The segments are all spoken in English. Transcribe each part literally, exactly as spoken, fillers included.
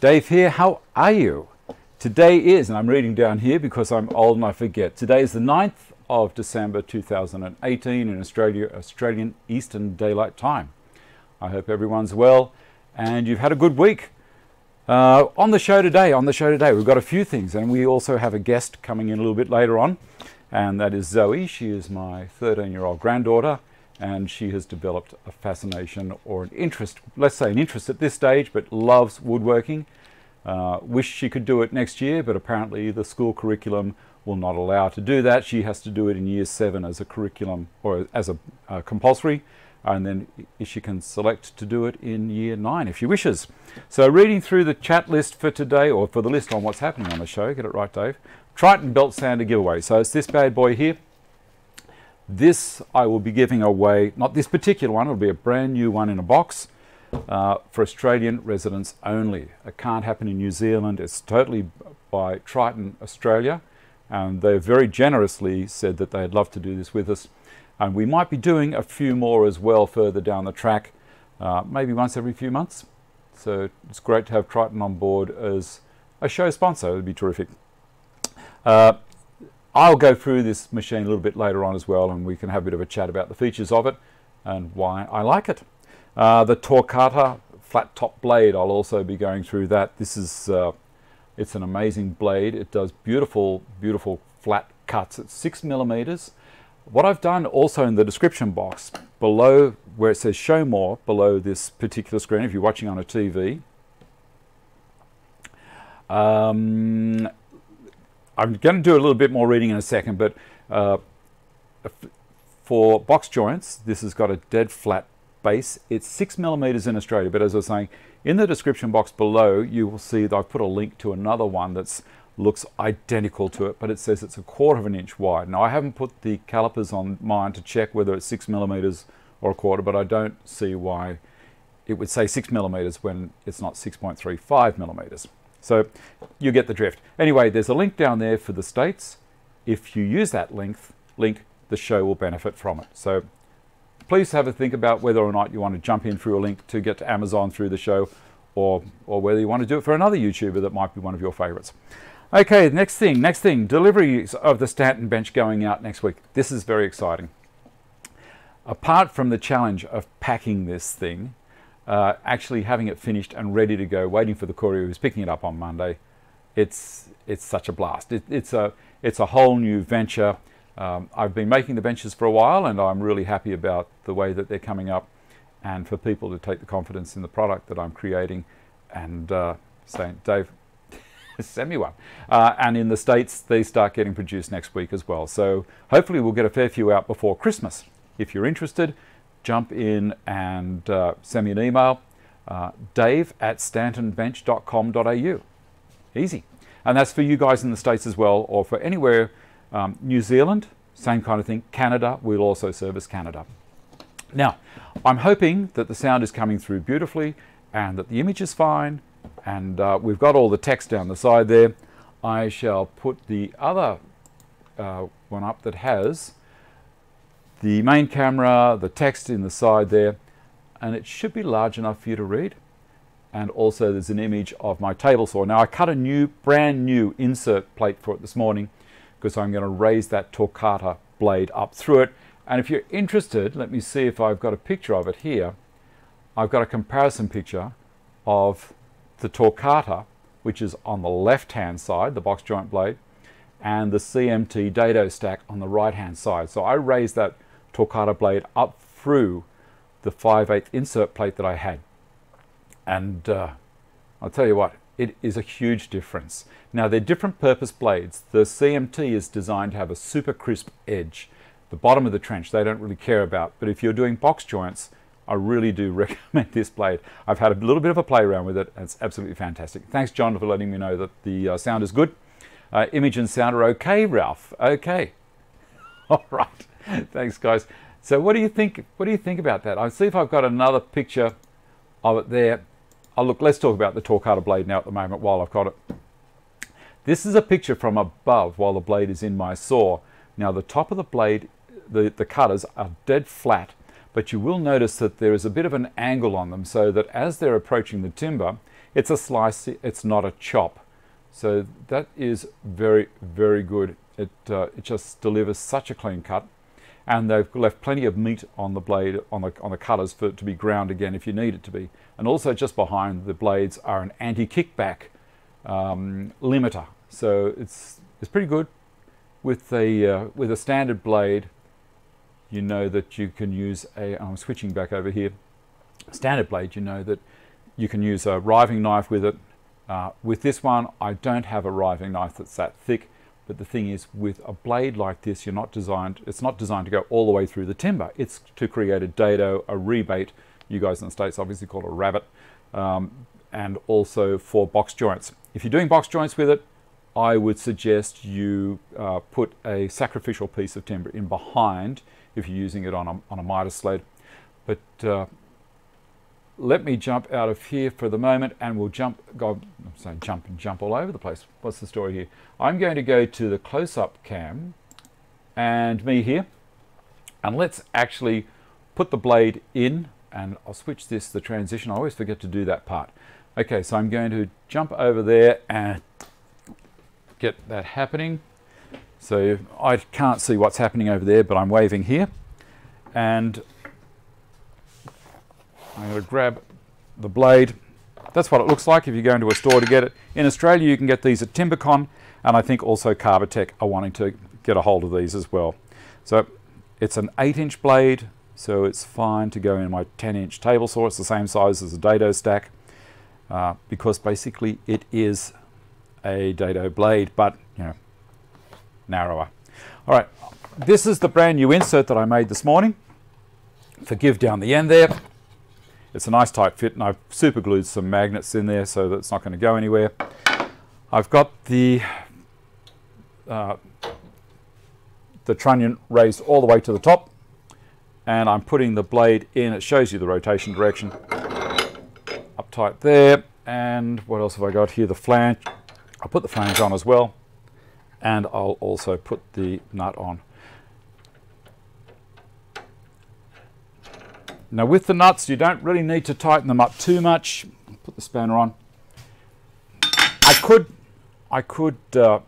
Dave here, how are you? Today is, and I'm reading down here because I'm old and I forget, today is the ninth of December two thousand eighteen in Australia, Australian Eastern Daylight Time. I hope everyone's well and you've had a good week. Uh, on the show today, on the show today, we've got a few things, and we also have a guest coming in a little bit later on, and that is Zoe. She is my thirteen-year-old granddaughter, and she has developed a fascination or an interest, let's say an interest at this stage, but loves woodworking. Uh, wish she could do it next year, but apparently the school curriculum will not allow her to do that. She has to do it in year seven as a curriculum, or as a uh, compulsory, and then she can select to do it in year nine if she wishes. So reading through the chat list for today, or for the list on what's happening on the show, get it right, Dave. Triton belt sander giveaway. So it's this bad boy here. This I will be giving away, not this particular one, it'll be a brand new one in a box uh, for Australian residents only. It can't happen in New Zealand, it's totally by Triton Australia, and they very generously said that they'd love to do this with us. And we might be doing a few more as well further down the track, uh, maybe once every few months. So it's great to have Triton on board as a show sponsor, it would be terrific. Uh, I'll go through this machine a little bit later on as well, and we can have a bit of a chat about the features of it and why I like it. Uh, the Torcutter flat top blade, I'll also be going through that. This is, uh, it's an amazing blade. It does beautiful, beautiful flat cuts. It's six millimeters. What I've done also in the description box below where it says show more below this particular screen, if you're watching on a T V, um, I'm going to do a little bit more reading in a second, but uh, for box joints, this has got a dead flat base. It's six millimeters in Australia, but as I was saying, in the description box below, you will see that I've put a link to another one that looks identical to it, but it says it's a quarter of an inch wide. Now, I haven't put the calipers on mine to check whether it's six millimeters or a quarter, but I don't see why it would say six millimeters when it's not six point three five millimeters. So you get the drift. Anyway, there's a link down there for the States. If you use that link, link, the show will benefit from it. So please have a think about whether or not you want to jump in through a link to get to Amazon through the show, or, or whether you want to do it for another YouTuber that might be one of your favorites. Okay, next thing, next thing, deliveries of the Stanton Bench going out next week. This is very exciting. Apart from the challenge of packing this thing, Uh, actually having it finished and ready to go, waiting for the courier who's picking it up on Monday, it's it's such a blast. It, it's a it's a whole new venture. Um, I've been making the benches for a while, and I'm really happy about the way that they're coming up, and for people to take the confidence in the product that I'm creating, and uh, saying, Dave, send me one. Uh, and in the States, they start getting produced next week as well. So hopefully we'll get a fair few out before Christmas. If you're interested, jump in and uh, send me an email, uh, dave at stanton bench dot com dot a u. Easy. And that's for you guys in the States as well, or for anywhere. Um, New Zealand, same kind of thing. Canada, we'll also service Canada. Now, I'm hoping that the sound is coming through beautifully and that the image is fine. And uh, we've got all the text down the side there. I shall put the other uh, one up that has the main camera, the text in the side there, and it should be large enough for you to read. And also there's an image of my table saw. Now I cut a new, brand new insert plate for it this morning because I'm going to raise that Torquata blade up through it. And if you're interested, let me see if I've got a picture of it here. I've got a comparison picture of the Torquata, which is on the left-hand side, the box joint blade, and the C M T dado stack on the right-hand side. So I raised that Torquata blade up through the five eighths insert plate that I had, and uh, I'll tell you what, it is a huge difference. Now they're different purpose blades. The C M T is designed to have a super crisp edge. The bottom of the trench they don't really care about, but if you're doing box joints, I really do recommend this blade. I've had a little bit of a play around with it and it's absolutely fantastic. Thanks John for letting me know that the uh, sound is good. Uh, image and sound are okay, Ralph. Okay. All right. Thanks, guys. So what do you think? What do you think about that? I'll see if I've got another picture of it there. Oh, look, let's talk about the Torquata blade now at the moment while I've got it. This is a picture from above while the blade is in my saw. Now, the top of the blade, the, the cutters are dead flat, but you will notice that there is a bit of an angle on them so that as they're approaching the timber, It's a slice, it's not a chop. So that is very, very good. It, uh, it just delivers such a clean cut. And they've left plenty of meat on the blade, on the, on the cutters for it to be ground again if you need it to be. And also just behind the blades are an anti-kickback um, limiter. So it's, it's pretty good. With a, uh, with a standard blade, you know that you can use a, I'm switching back over here, standard blade, you know that you can use a riving knife with it. Uh, with this one, I don't have a riving knife that's that thick. But the thing is, with a blade like this, you're not designed, it's not designed to go all the way through the timber. It's to create a dado, a rebate, you guys in the States obviously call it a rabbit, um, and also for box joints. If you're doing box joints with it, I would suggest you uh, put a sacrificial piece of timber in behind if you're using it on a, on a miter sled. But uh, let me jump out of here for the moment and we'll jump, go, I'm saying jump and jump all over the place. What's the story here? I'm going to go to the close-up cam and me here. And let's actually put the blade in and I'll switch this, the transition. I always forget to do that part. Okay, so I'm going to jump over there and get that happening. So I can't see what's happening over there, but I'm waving here. And I'm going to grab the blade. That's what it looks like if you go into a store to get it. In Australia, you can get these at TimberCon, and I think also Carbatec are wanting to get a hold of these as well. So it's an eight inch blade, so it's fine to go in my ten inch table saw. It's the same size as a dado stack, uh, because basically it is a dado blade, but, you know, narrower. All right, this is the brand new insert that I made this morning. Forgive down the end there. It's a nice tight fit and I've super glued some magnets in there so that's not going to go anywhere. I've got the uh, the trunnion raised all the way to the top and I'm putting the blade in. It shows you the rotation direction. Up tight there, and what else have I got here? The flange. I'll put the flange on as well and I'll also put the nut on. Now with the nuts, you don't really need to tighten them up too much. Put the spanner on. I could, I could, uh,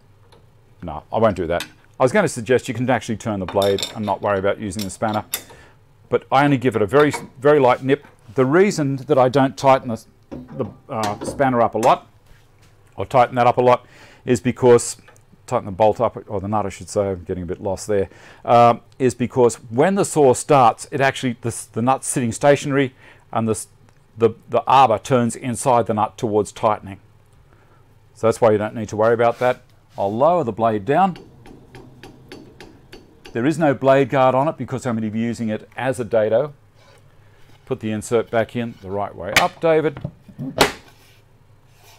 no, I won't do that. I was going to suggest you can actually turn the blade and not worry about using the spanner, but I only give it a very, very light nip. The reason that I don't tighten the, the uh, spanner up a lot, or tighten that up a lot, is because, tighten the bolt up, or the nut I should say, I'm getting a bit lost there, um, is because when the saw starts, it actually, the, the nut's sitting stationary and the, the, the arbor turns inside the nut towards tightening. So that's why you don't need to worry about that. I'll lower the blade down. There is no blade guard on it because I'm going to be using it as a dado. Put the insert back in the right way up, David.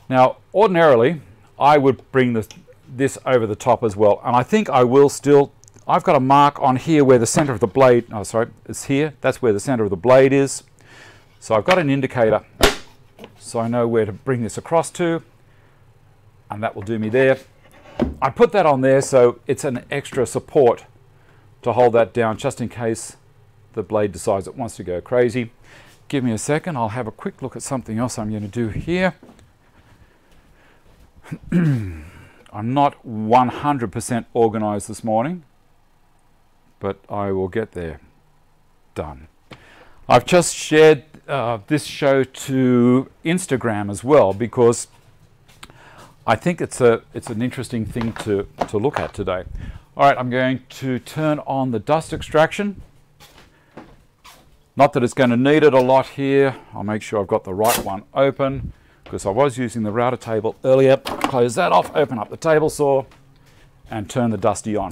Now, ordinarily, I would bring the this over the top as well, and I think I will still. I've got a mark on here where the center of the blade, oh sorry, it's here, that's where the center of the blade is. So I've got an indicator, so I know where to bring this across to, and that will do me there. I put that on there so it's an extra support to hold that down just in case the blade decides it wants to go crazy. Give me a second, I'll have a quick look at something else I'm going to do here. I'm not one hundred percent organized this morning, but I will get there. Done. I've just shared uh, this show to Instagram as well because I think it's a it's an interesting thing to, to look at today. All right, I'm going to turn on the dust extraction. Not that it's going to need it a lot here. I'll make sure I've got the right one open, because I was using the router table earlier. Close that off, open up the table saw, and turn the dusty on.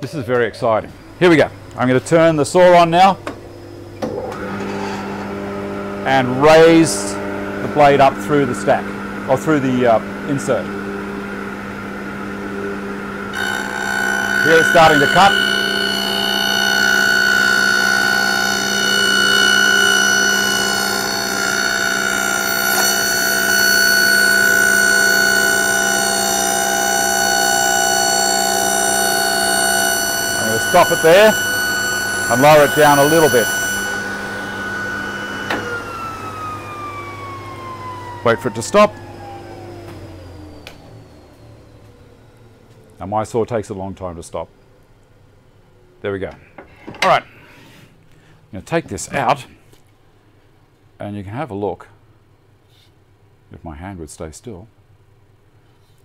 This is very exciting. Here we go. I'm going to turn the saw on now and raise the blade up through the stack, or through the uh, insert. Here it's starting to cut. Stop it there and lower it down a little bit. Wait for it to stop. Now my saw takes a long time to stop. There we go. All right, I'm going to take this out and you can have a look, if my hand would stay still,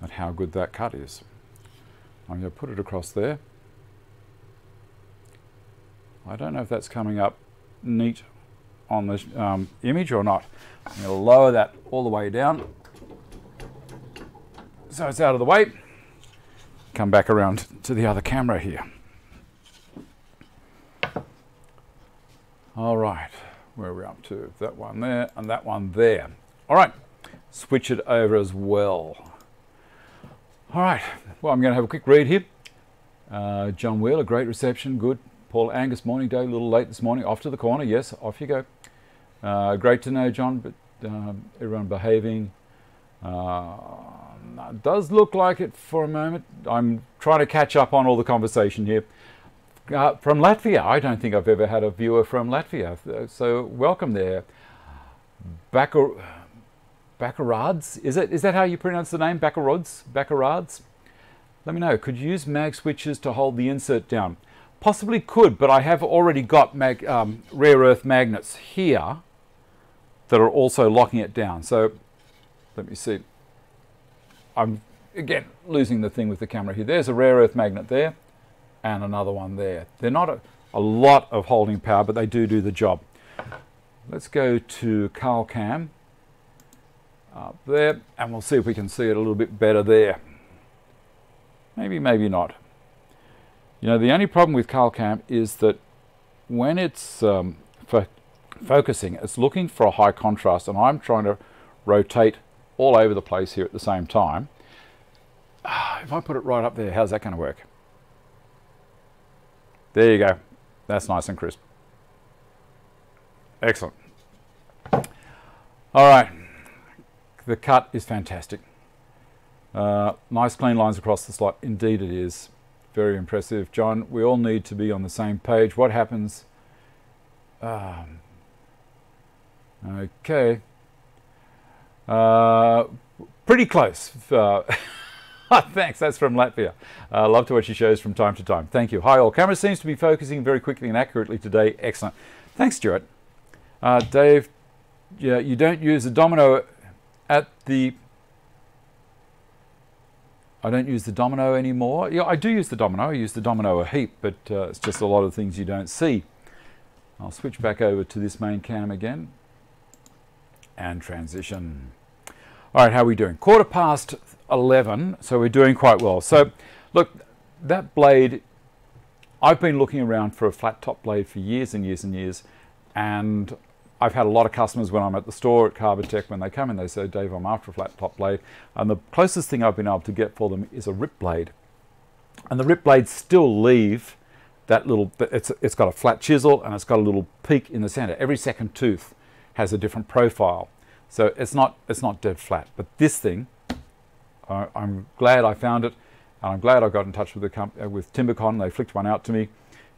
at how good that cut is. I'm going to put it across there. I don't know if that's coming up neat on the um, image or not. I'm going to lower that all the way down so it's out of the way. Come back around to the other camera here. All right, where are we up to? That one there and that one there. All right, switch it over as well. All right, well, I'm going to have a quick read here. Uh, John Wheeler, great reception, good. Paul Angus, morning day, a little late this morning. Off to the corner, yes, off you go. Uh, great to know, John, but um, everyone behaving. Uh, does look like it for a moment. I'm trying to catch up on all the conversation here. Uh, from Latvia, I don't think I've ever had a viewer from Latvia, so welcome there. Bakar Bakarāds, is it? Is that how you pronounce the name? Bakarāds? Bakarāds? Let me know. Could you use mag switches to hold the insert down? Possibly could, but I have already got mag, um, rare earth magnets here that are also locking it down. So let me see. I'm again losing the thing with the camera here. There's a rare earth magnet there. And another one there. They're not a, a lot of holding power, but they do do the job. Let's go to Carl Cam up there, and we'll see if we can see it a little bit better there. Maybe, maybe not. You know, the only problem with Carl Cam is that when it's um, fo focusing, it's looking for a high contrast, and I'm trying to rotate all over the place here at the same time. If I put it right up there, how's that going to work? There you go. That's nice and crisp. Excellent. All right. The cut is fantastic. Uh, nice clean lines across the slot. Indeed it is. Very impressive. John, we all need to be on the same page. What happens? Um, okay. Uh, pretty close. Uh, Thanks, that's from Latvia. Uh, love to watch your shows from time to time. Thank you. Hi all. Camera seems to be focusing very quickly and accurately today. Excellent. Thanks, Stuart. Uh, Dave, yeah, you don't use a domino at the... I don't use the domino anymore. Yeah, I do use the domino. I use the domino a heap, but uh, it's just a lot of things you don't see. I'll switch back over to this main cam again and transition. All right, how are we doing? Quarter past eleven, so we're doing quite well. So look, that blade, I've been looking around for a flat top blade for years and years and years, and I've had a lot of customers when I'm at the store at Carbatec, when they come in, they say, Dave, I'm after a flat top blade, and the closest thing I've been able to get for them is a rip blade. And the rip blades still leave that little, it's, it's got a flat chisel and it's got a little peak in the center. Every second tooth has a different profile. So it's not, it's not dead flat, but this thing, I, I'm glad I found it, and I'm glad I got in touch with, the comp uh, with TimberCon. They flicked one out to me,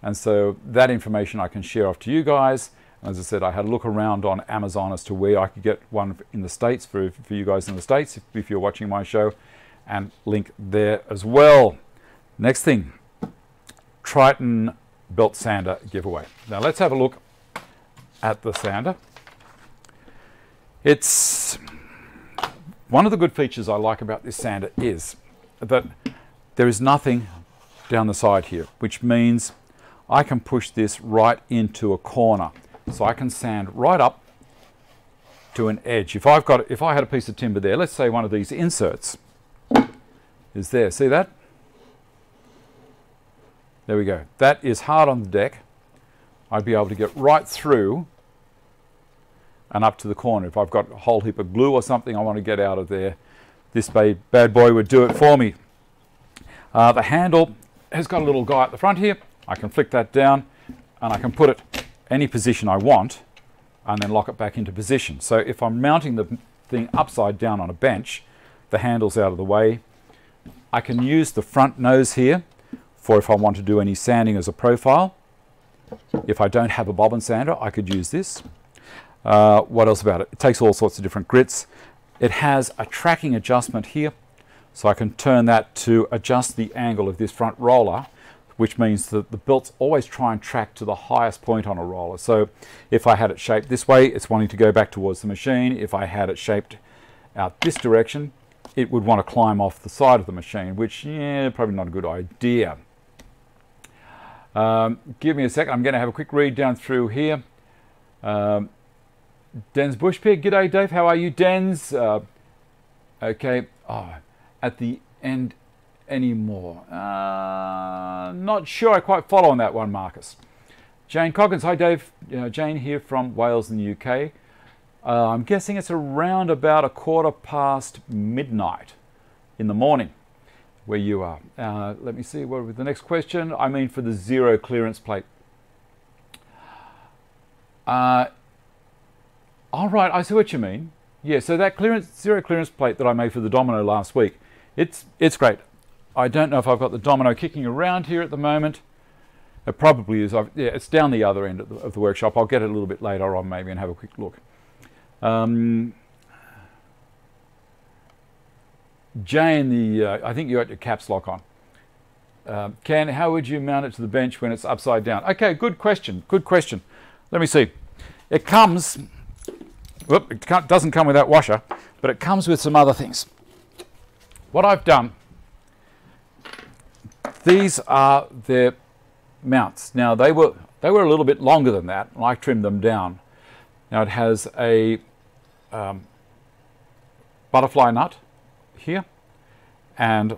and so that information I can share off to you guys. As I said, I had a look around on Amazon as to where I could get one in the States for, for you guys in the States, if, if you're watching my show, and link there as well. Next thing, Triton belt sander giveaway. Now let's have a look at the sander. It's one of the good features I like about this sander is that there is nothing down the side here, which means I can push this right into a corner. So I can sand right up to an edge. If I've got, if I had a piece of timber there, let's say one of these inserts is there. See that? There we go. That is hard on the deck. I'd be able to get right through and up to the corner. If I've got a whole heap of glue or something I want to get out of there, this bad boy would do it for me. Uh, the handle has got a little guy at the front here. I can flick that down and I can put it any position I want and then lock it back into position. So if I'm mounting the thing upside down on a bench, the handle's out of the way. I can use the front nose here for if I want to do any sanding as a profile. If I don't have a bobbin sander, I could use this. Uh, what else about it? It takes all sorts of different grits. It has a tracking adjustment here, so I can turn that to adjust the angle of this front roller, which means that the belts always try and track to the highest point on a roller. So if I had it shaped this way, it's wanting to go back towards the machine. If I had it shaped out this direction, it would want to climb off the side of the machine, which, yeah, probably not a good idea. Um, give me a second. I'm going to have a quick read down through here. Um, Den's Bush Pig. G'day, Dave. How are you, Den's? Uh, okay. Oh, at the end anymore. Uh, not sure I quite follow on that one, Marcus. Jane Coggins. Hi, Dave. Uh, Jane here from Wales in the U K. Uh, I'm guessing it's around about a quarter past midnight in the morning where you are. Uh, let me see, what was the next question? I mean for the zero clearance plate. Uh, all right, I see what you mean. Yeah, so that clearance, zero clearance plate that I made for the Domino last week, it's, it's great. I don't know if I've got the Domino kicking around here at the moment. It probably is. I've, yeah, it's down the other end of the, of the workshop. I'll get it a little bit later on maybe and have a quick look. Um, Jane, the uh, I think you got your caps lock on. Uh, Ken, how would you mount it to the bench when it's upside down? Okay, good question. Good question. Let me see. It comes. Whoop! It can't, doesn't come with that washer, but it comes with some other things. What I've done. These are their mounts. Now they were they were a little bit longer than that, and I trimmed them down. Now it has a um, butterfly nut here, and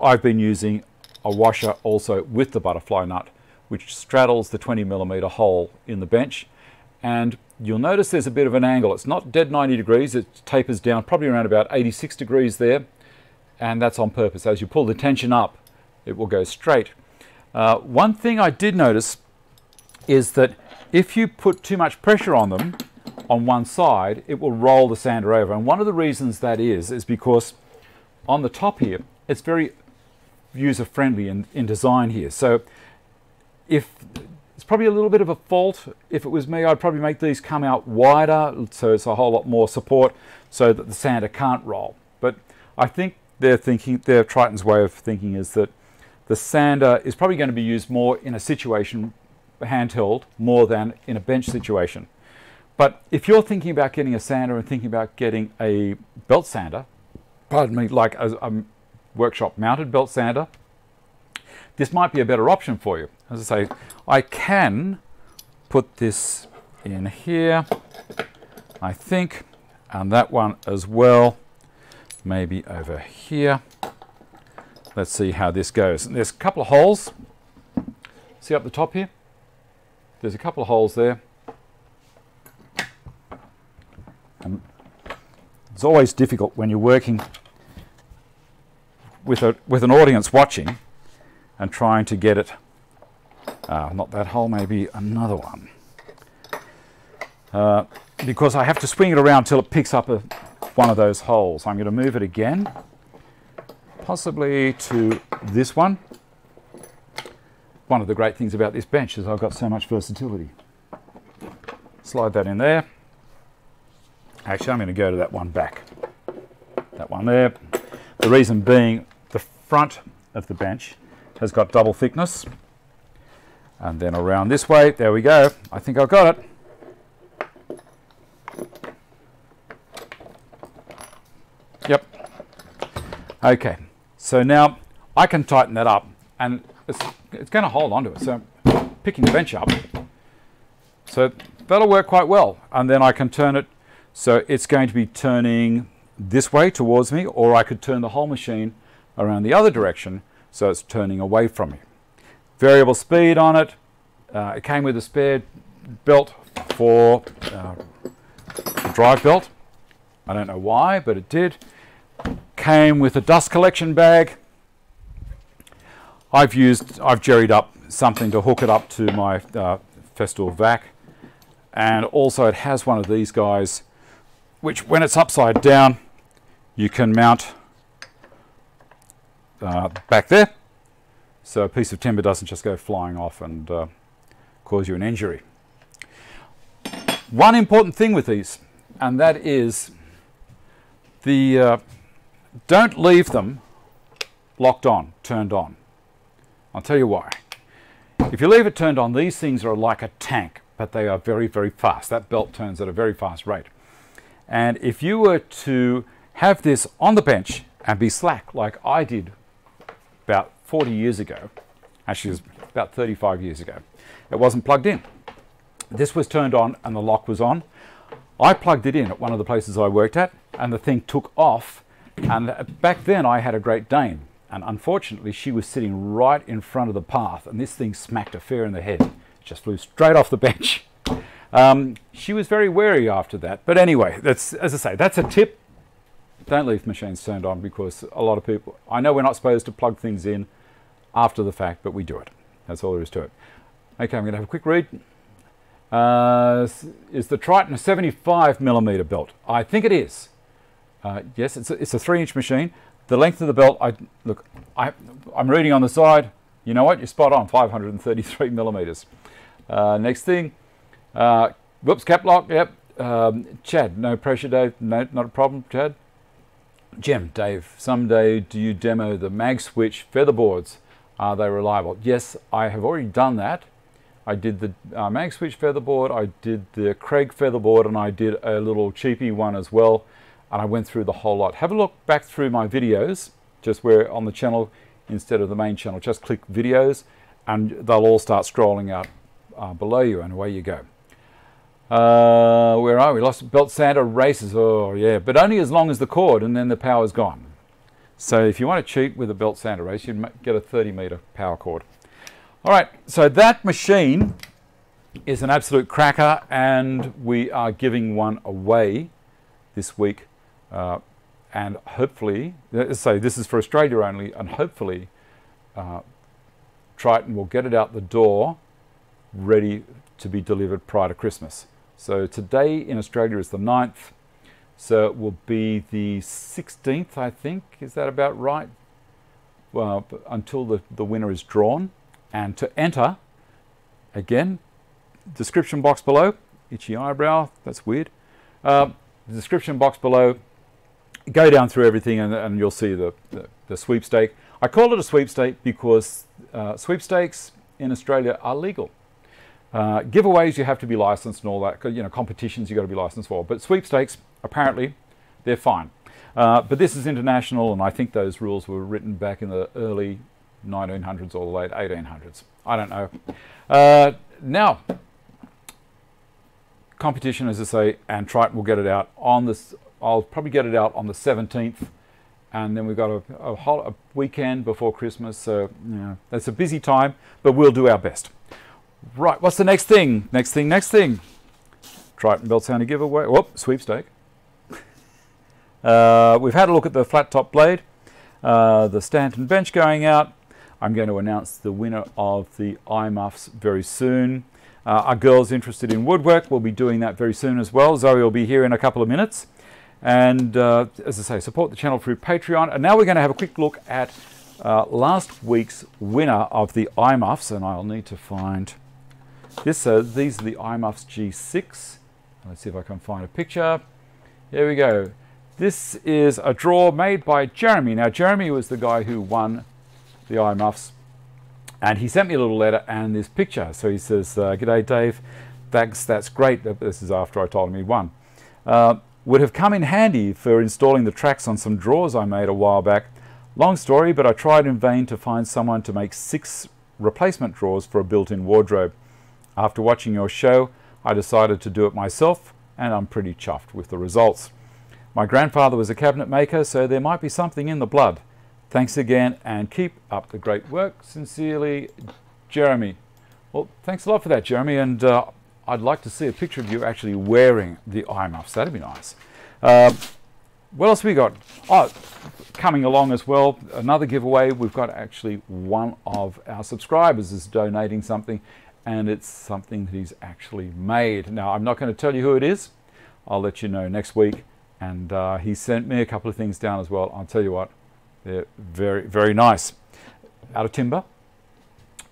I've been using a washer also with the butterfly nut, which straddles the twenty millimeter hole in the bench. And you'll notice there's a bit of an angle. It's not dead ninety degrees, it tapers down probably around about eighty-six degrees there, and that's on purpose. As you pull the tension up, it will go straight. Uh, one thing I did notice is that if you put too much pressure on them on one side, it will roll the sander over. And one of the reasons that is, is because on the top here, it's very user-friendly in, in design here. So if it's probably a little bit of a fault. If it was me, I'd probably make these come out wider, so it's a whole lot more support so that the sander can't roll. But I think their thinking, their Triton's way of thinking is that the sander is probably going to be used more in a situation handheld more than in a bench situation. But if you're thinking about getting a sander and thinking about getting a belt sander, pardon me, like a, a workshop mounted belt sander, this might be a better option for you. As I say, I can put this in here, I think, and that one as well, maybe over here. Let's see how this goes. And there's a couple of holes, see up the top here? There's a couple of holes there. And it's always difficult when you're working with a with an audience watching and trying to get it. Uh, not that hole, maybe another one. Uh, because I have to swing it around till it picks up a, one of those holes. I'm going to move it again, possibly to this one. One of the great things about this bench is I've got so much versatility. Slide that in there. Actually, I'm going to go to that one back. That one there. The reason being the front of the bench has got double thickness. And then around this way, there we go. I think I've got it. Yep. Okay, so now I can tighten that up and It's, it's going to hold onto it, so picking the bench up. So that'll work quite well. And then I can turn it, so it's going to be turning this way towards me, or I could turn the whole machine around the other direction, so it's turning away from me. Variable speed on it. Uh, it came with a spare belt for uh, the drive belt. I don't know why, but it did. Came with a dust collection bag. I've used, I've jerried up something to hook it up to my uh, Festool vac, and also it has one of these guys, which when it's upside down, you can mount uh, back there, so a piece of timber doesn't just go flying off and uh, cause you an injury. One important thing with these, and that is The uh, don't leave them locked on, turned on. I'll tell you why. If you leave it turned on, these things are like a tank, but they are very, very fast. That belt turns at a very fast rate. And if you were to have this on the bench and be slack like I did about forty years ago, actually it was about thirty-five years ago, it wasn't plugged in. This was turned on and the lock was on. I plugged it in at one of the places I worked at and the thing took off. And back then I had a Great Dane, and unfortunately she was sitting right in front of the path, and this thing smacked her fair in the head. It just flew straight off the bench. Um, she was very wary after that. But anyway, that's, as I say, that's a tip. Don't leave machines turned on, because a lot of people, I know we're not supposed to plug things in after the fact, but we do it. That's all there is to it. Okay, I'm going to have a quick read. Uh, is the Triton a seventy-five millimeter belt? I think it is. Uh, yes, it's a, it's a three inch machine. The length of the belt, I look, I, I'm reading on the side. You know what? You're spot on, five hundred thirty-three millimeters. Uh, next thing, uh, whoops, cap lock, yep. Um, Chad, no pressure, Dave. No, not a problem, Chad. Jim, Dave, someday do you demo the mag switch featherboards? Are they reliable? Yes, I have already done that. I did the uh, mag switch featherboard, I did the Craig featherboard, and I did a little cheapy one as well. And I went through the whole lot. Have a look back through my videos, just where on the channel, instead of the main channel, just click videos and they'll all start scrolling out uh, below you, and away you go. Uh, where are we? Lost belt sander races. Oh yeah, but only as long as the cord, and then the power's gone. So if you want to cheat with a belt sander race, you'd get a thirty meter power cord. All right, so that machine is an absolute cracker, and we are giving one away this week. Uh, and hopefully, so this is for Australia only, and hopefully uh, Triton will get it out the door ready to be delivered prior to Christmas. So today in Australia is the ninth, so it will be the sixteenth, I think. Is that about right? Well, until the, the winner is drawn. And to enter, again, description box below, itchy eyebrow, that's weird. Uh, the description box below, go down through everything and, and you'll see the, the, the sweepstake. I call it a sweepstake because uh, sweepstakes in Australia are legal. Uh, giveaways, you have to be licensed and all that, you know, competitions you've got to be licensed for, but sweepstakes, apparently, they're fine. Uh, but this is international, and I think those rules were written back in the early nineteen hundreds or the late eighteen hundreds. I don't know. Uh, now, competition, as I say, and Triton will get it out on this. I'll probably get it out on the seventeenth, and then we've got a, a whole a weekend before Christmas. So you know, that's a busy time, but we'll do our best. Right. What's the next thing? Next thing. Next thing. Triton belt sounder giveaway. Whoop, sweepstake. Uh, we've had a look at the flat top blade. Uh, the Stanton bench going out. I'm going to announce the winner of the iMuffs very soon. Uh, our girls interested in woodwork will be doing that very soon as well. Zoe will be here in a couple of minutes. And uh, as I say, support the channel through Patreon. And now we're going to have a quick look at uh, last week's winner of the iMuffs. And I'll need to find this. So these are the iMuffs G six. Let's see if I can find a picture. Here we go. This is a draw made by Jeremy. Now, Jeremy was the guy who won the iMuffs, and he sent me a little letter and this picture. So he says, uh, "G'day, Dave. Thanks, that's great." This is after I told him he won. Uh, would have come in handy for installing the tracks on some drawers I made a while back. Long story, but I tried in vain to find someone to make six replacement drawers for a built-in wardrobe. After watching your show, I decided to do it myself, and I'm pretty chuffed with the results. My grandfather was a cabinet maker, so there might be something in the blood. Thanks again, and keep up the great work. Sincerely, Jeremy. Well, thanks a lot for that, Jeremy, and uh, I'd like to see a picture of you actually wearing the iMuffs. That'd be nice. Uh, what else have we got? Oh, coming along as well, another giveaway. We've got actually one of our subscribers is donating something, and it's something that he's actually made. Now, I'm not going to tell you who it is. I'll let you know next week. And uh, he sent me a couple of things down as well. I'll tell you what, they're very, very nice. Out of timber.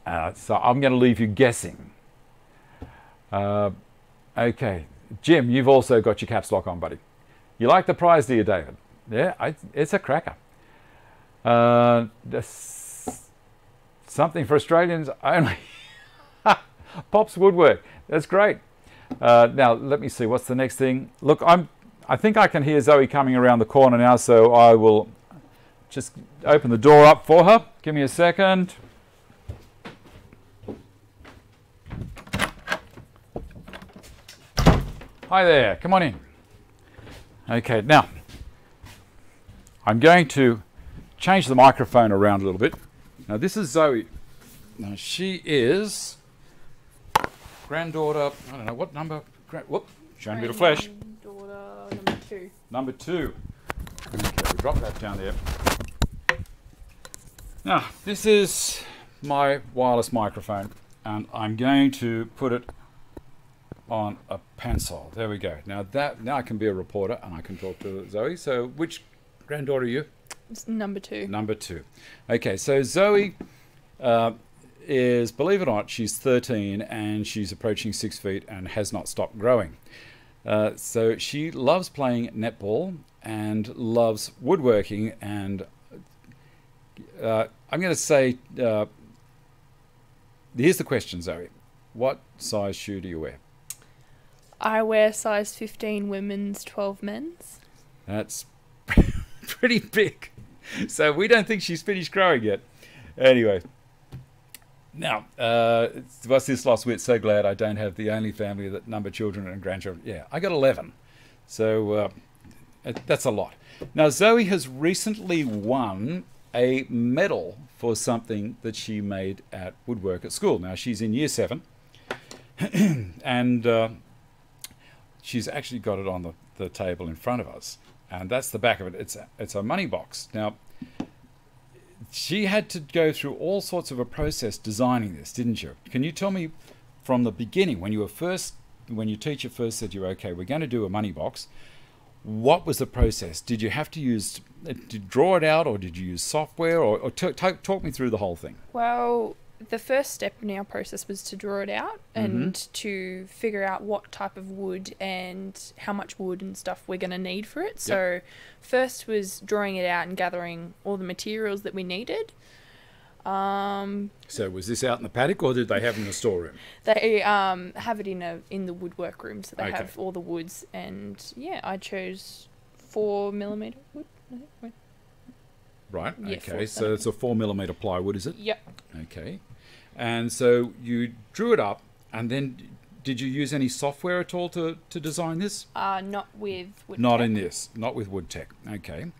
Uh, so I'm going to leave you guessing. Uh, okay. Jim, you've also got your caps lock on, buddy. You like the prize, do you, David? yeah, I, it's a cracker. Uh, that's something for Australians only. Pops Woodwork, that's great. Uh, now let me see, what's the next thing? Look, I'm, I think I can hear Zoe coming around the corner now, so I will just open the door up for her. Give me a second. Hi there, come on in. Okay, now I'm going to change the microphone around a little bit. Now this is Zoe. Now she is granddaughter, I don't know what number, grand, whoop, showing a bit of flesh. Granddaughter number two. Number two. Okay, we drop that down there. Now this is my wireless microphone and I'm going to put it on a pencil. There we go. Now that, now I can be a reporter and I can talk to Zoe. So which granddaughter are you? It's number two. Number two. Okay, so Zoe uh, is, believe it or not, she's thirteen and she's approaching six feet and has not stopped growing. Uh, so she loves playing netball and loves woodworking and uh, I'm going to say, uh, here's the question, Zoe. What size shoe do you wear? I wear size fifteen women's, twelve men's. That's pretty big. So we don't think she's finished growing yet. Anyway. Now, uh, what's this last week? So glad I don't have the only family that number children and grandchildren. Yeah, I got eleven. So uh, that's a lot. Now, Zoe has recently won a medal for something that she made at woodwork at school. Now, she's in year seven. And... Uh, she's actually got it on the, the table in front of us, and that's the back of it. It's a, it's a money box. Now, she had to go through all sorts of a process designing this, didn't you? Can you tell me from the beginning, when you were first, when your teacher first said you're okay, we're going to do a money box, what was the process? Did you have to use, to draw it out, or did you use software, or, or talk me through the whole thing? Well, the first step in our process was to draw it out and mm-hmm. to figure out what type of wood and how much wood and stuff we're going to need for it. So yep. First was drawing it out and gathering all the materials that we needed. Um, so was this out in the paddock or did they have it in the storeroom? They um, have it in a in the woodwork room, so they okay. have all the woods. And, yeah, I chose four millimetre wood, I think. Right, yeah, okay, so it's a four millimetre plywood, is it? Yep. Okay. And so you drew it up, and then did you use any software at all to, to design this? Uh, not with wood Not tech. in this, not with wood tech. Okay.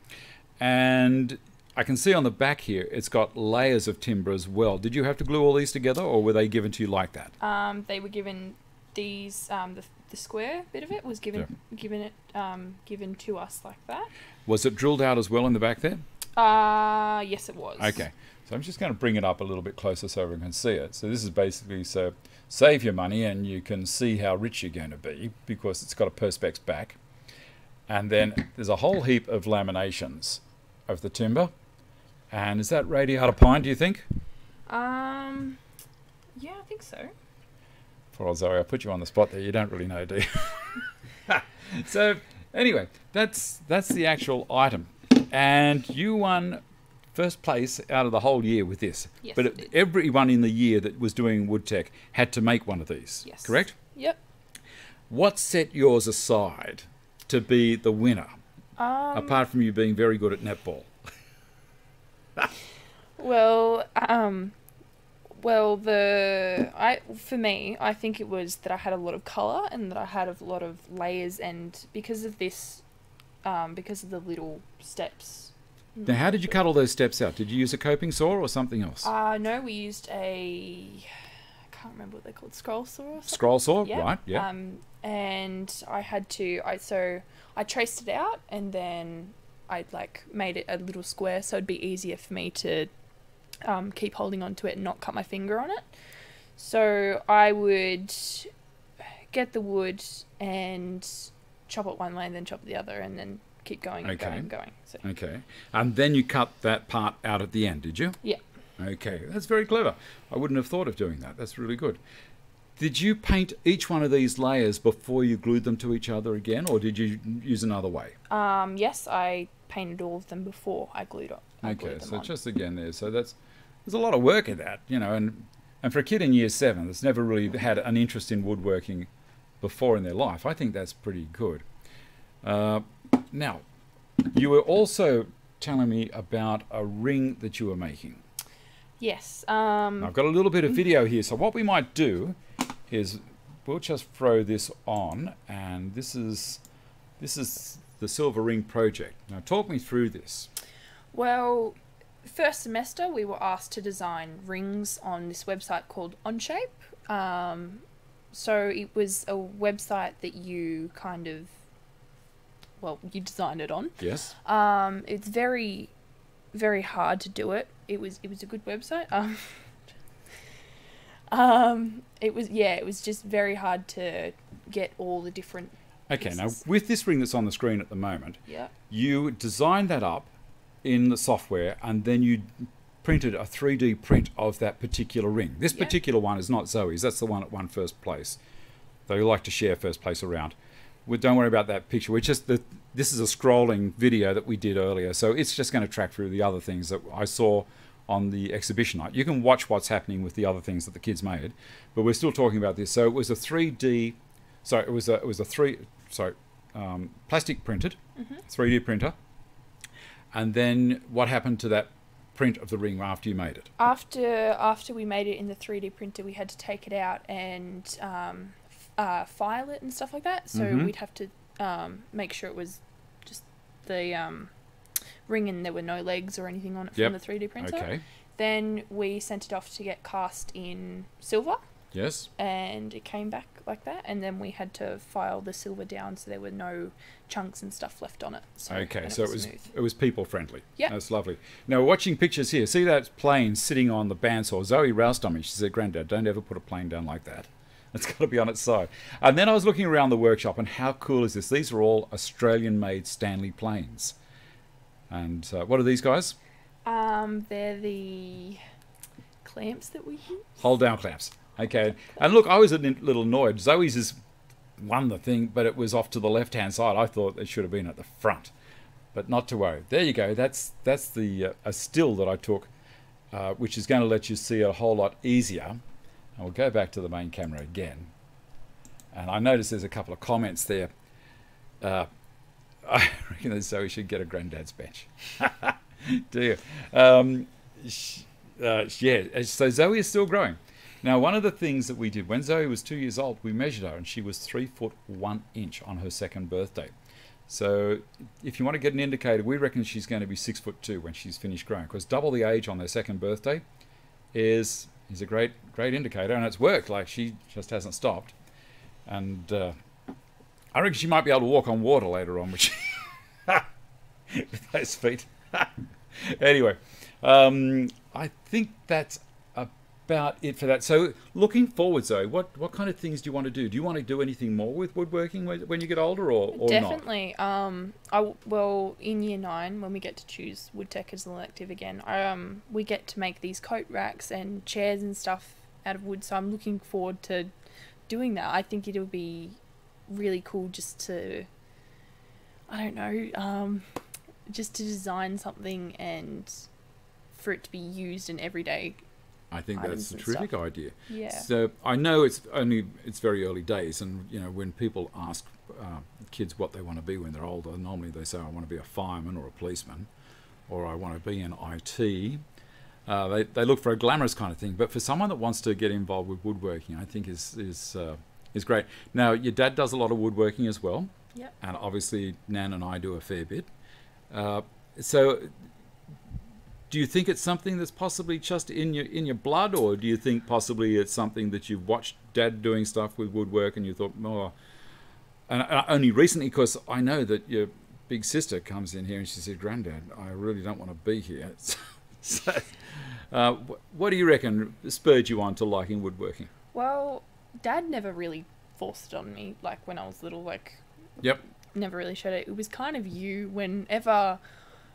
And I can see on the back here, it's got layers of timber as well. Did you have to glue all these together, or were they given to you like that? Um, they were given these, um, the, the square bit of it was given, yeah. given, it, um, given to us like that. Was it drilled out as well in the back there? Uh, yes, it was. Okay. So I'm just going to bring it up a little bit closer so everyone can see it. So this is basically, so save your money and you can see how rich you're going to be because it's got a Perspex back. And then there's a whole heap of laminations of the timber. And is that radiata pine, do you think? Um, yeah, I think so. Poor old Zoe, I put you on the spot there. You don't really know, do you? So anyway, that's, that's the actual item. And you won first place out of the whole year with this. Yes, but it, everyone in the year that was doing wood tech had to make one of these. Yes. Correct? Yep. What set yours aside to be the winner, um, apart from you being very good at netball? well, um, well, the I for me, I think it was that I had a lot of colour and that I had a lot of layers, and because of this. Um, because of the little steps. Now, how did you cut all those steps out? Did you use a coping saw or something else? Uh, no, we used a... I can't remember what they're called. Scroll saw or something? Scroll saw, yeah. Right, yeah. Um, and I had to... I So I traced it out and then I like made it a little square so it'd be easier for me to um, keep holding onto it and not cut my finger on it. So I would get the wood and... chop it one way and then chop the other and then keep going and okay. going and going. So. Okay. And then you cut that part out at the end, did you? Yeah. Okay. That's very clever. I wouldn't have thought of doing that. That's really good. Did you paint each one of these layers before you glued them to each other again, or did you use another way? Um, yes, I painted all of them before I glued up. Okay, glued them so on. Just again there. So that's there's a lot of work in that, you know, and and for a kid in year seven that's never really had an interest in woodworking before in their life, I think that's pretty good. Uh, now, you were also telling me about a ring that you were making. Yes. Um, I've got a little bit of video here, so what we might do is we'll just throw this on, and this is this is the Silver Ring project. Now talk me through this. Well, first semester we were asked to design rings on this website called Onshape. Um, so it was a website that you kind of, well, you designed it on. Yes. Um, it's very, very hard to do it. It was it was a good website. Um, um, it was yeah, it was just very hard to get all the different. Okay, pieces. Now with this ring that's on the screen at the moment, yeah, you designed that up in the software, and then you printed a three D print of that particular ring. This yeah. particular one is not Zoe's. That's the one that won first place. They like to share first place around. We don't worry about that picture. We're just the, this is a scrolling video that we did earlier, so it's just going to track through the other things that I saw on the exhibition night. You can watch what's happening with the other things that the kids made, but we're still talking about this. So it was a three D, so it was a it was a three, sorry, um, plastic printed, mm-hmm. three D printer, and then what happened to that print of the ring after you made it? After after we made it in the three D printer, we had to take it out and. Um Uh, file it and stuff like that, so mm-hmm. we'd have to um, make sure it was just the um, ring and there were no legs or anything on it yep. from the three D printer. Okay. Then we sent it off to get cast in silver. Yes. And it came back like that, and then we had to file the silver down so there were no chunks and stuff left on it. So, okay, so it was, it was, it was people friendly. Yeah. That's lovely. Now we're watching pictures here. See that plane sitting on the bandsaw? Zoe roused on me. She said, "Granddad, don't ever put a plane down like that. It's got to be on its side." And then I was looking around the workshop, and how cool is this? These are all Australian-made Stanley planes. And uh, what are these guys? Um, they're the clamps that we use. Hold down clamps. Okay. And look, I was a little annoyed. Zoe's has won the thing, but it was off to the left-hand side. I thought it should have been at the front, but not to worry. There you go. That's that's the uh, a still that I took, uh, which is going to let you see a whole lot easier. I'll go back to the main camera again, and I notice there's a couple of comments there. Uh, I reckon that Zoe should get a granddad's bench. Do you? Um, uh, yeah, so Zoe is still growing. Now, one of the things that we did, when Zoe was two years old, we measured her, and she was three foot one inch on her second birthday. So if you want to get an indicator, we reckon she's going to be six foot two when she's finished growing, because double the age on their second birthday is... is a great great indicator, and it's worked. Like, she just hasn't stopped, and uh, I reckon she might be able to walk on water later on with, with those feet. Anyway, um, I think that's about it for that. So looking forward, Zoe, what what kind of things do you want to do? Do you want to do anything more with woodworking when you get older, or, or definitely not? um I w well in year nine, when we get to choose wood tech as an elective again, I, um we get to make these coat racks and chairs and stuff out of wood, so I'm looking forward to doing that. I think it'll be really cool just to, I don't know, um just to design something and for it to be used in everyday. I think that's a terrific stuff. idea. Yeah. So I know it's only it's very early days, and you know, when people ask uh, kids what they want to be when they're older, normally they say, "I want to be a fireman or a policeman," or "I want to be in I T." Uh, they they look for a glamorous kind of thing, but for someone that wants to get involved with woodworking, I think is is uh, is great. Now, your dad does a lot of woodworking as well, yeah, and obviously Nan and I do a fair bit. Uh, so. Do you think it's something that's possibly just in your in your blood, or do you think possibly it's something that you've watched Dad doing stuff with woodwork and you thought, oh, and, and only recently, because I know that your big sister comes in here and she said, "Granddad, I really don't want to be here." So, uh, what do you reckon spurred you on to liking woodworking? Well, Dad never really forced it on me, like when I was little, like yep, never really showed it. It was kind of you whenever...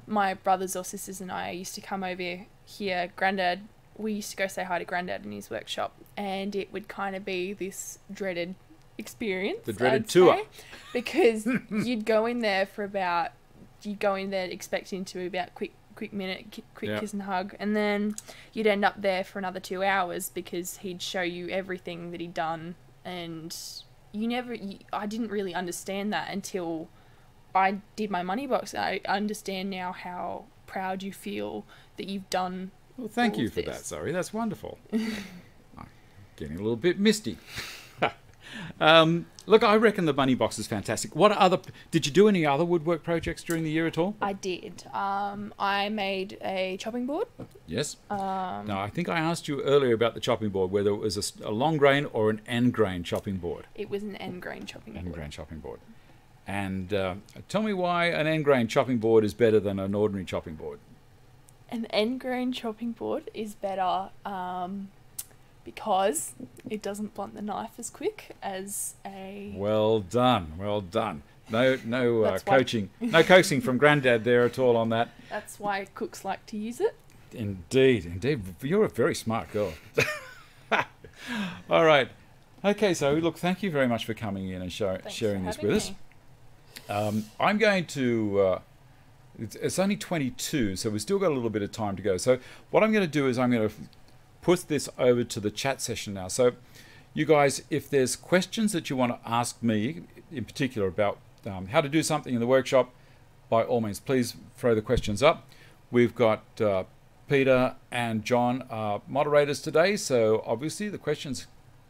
my brothers or sisters and I used to come over here. Granddad we used to go say hi to Grandad in his workshop, and it would kind of be this dreaded experience. The dreaded I'd tour. Say, because you'd go in there for about, you'd go in there expecting to be about quick, quick minute, quick yeah. kiss and hug, and then you'd end up there for another two hours because he'd show you everything that he'd done, and you never, you, I didn't really understand that until I did my money box. I understand now how proud you feel that you've done. Well, thank you for that, Zoe. That's wonderful. I'm getting a little bit misty. um, look, I reckon the bunny box is fantastic. What other... Did you do any other woodwork projects during the year at all? I did. Um, I made a chopping board. Yes. Um, now, I think I asked you earlier about the chopping board, whether it was a, a long grain or an end grain chopping board. It was an end grain chopping board. End grain chopping board. And uh, tell me why an end grain chopping board is better than an ordinary chopping board. An end grain chopping board is better um, because it doesn't blunt the knife as quick as a... Well done, well done. No, no uh, coaching, no coaxing from Grandad there at all on that. That's why cooks like to use it. Indeed, indeed. You're a very smart girl. All right. Okay, so look, thank you very much for coming in and show, sharing this with me. us. Um, I'm going to... Uh, It's only twenty-two, so we've still got a little bit of time to go. So what I'm going to do is I'm going to put this over to the chat session now. So you guys, if there's questions that you want to ask me in particular about um, how to do something in the workshop, by all means, please throw the questions up. We've got uh, Peter and John are moderators today, so obviously the questions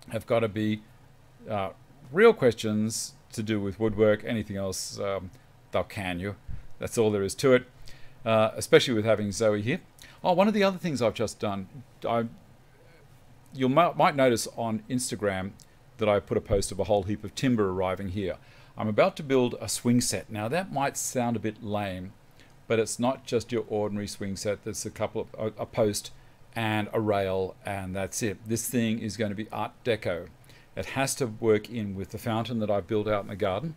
have got to be uh, real questions to do with woodwork. Anything else, um, they'll can you. That's all there is to it, uh, especially with having Zoe here. Oh, one of the other things I've just done, I, you might, might notice on Instagram that I put a post of a whole heap of timber arriving here. I'm about to build a swing set. Now, that might sound a bit lame, but it's not just your ordinary swing set. There's a couple of, a, a post and a rail, and that's it. This thing is going to be Art Deco. It has to work in with the fountain that I built out in the garden.